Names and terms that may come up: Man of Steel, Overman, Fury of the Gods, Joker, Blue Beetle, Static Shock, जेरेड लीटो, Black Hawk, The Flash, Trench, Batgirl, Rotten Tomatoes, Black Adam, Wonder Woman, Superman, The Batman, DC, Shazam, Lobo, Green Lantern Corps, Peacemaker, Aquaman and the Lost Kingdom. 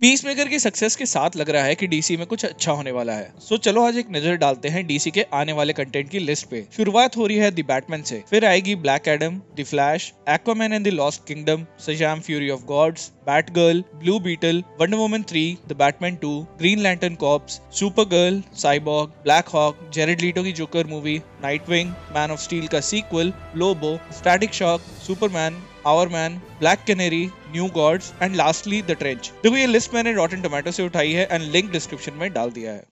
Peacemaker की success के साथ लग रहा है कि डीसी में कुछ अच्छा होने वाला है। सो चलो आज एक नजर डालते हैं डीसी के आने वाले कंटेंट की लिस्ट पे। शुरुआत हो रही है द बैटमैन से, फिर आएगी black Adam, the flash, Aquaman and the lost kingdom, Shazam fury of God's, Batgirl, blue beetle, wonder woman 3, the Batman 2, green lantern corps, Supergirl, Cyborg, Black Hawk, जेरेड लीटो की Joker movie, Nightwing, man of steel का sequel, Lobo, static shock, Superman, Hourman, black canary, new God's and lastly the trench. देखो ये list मैंने रॉटन tomato से उठाई है and link description में डाल दिया है।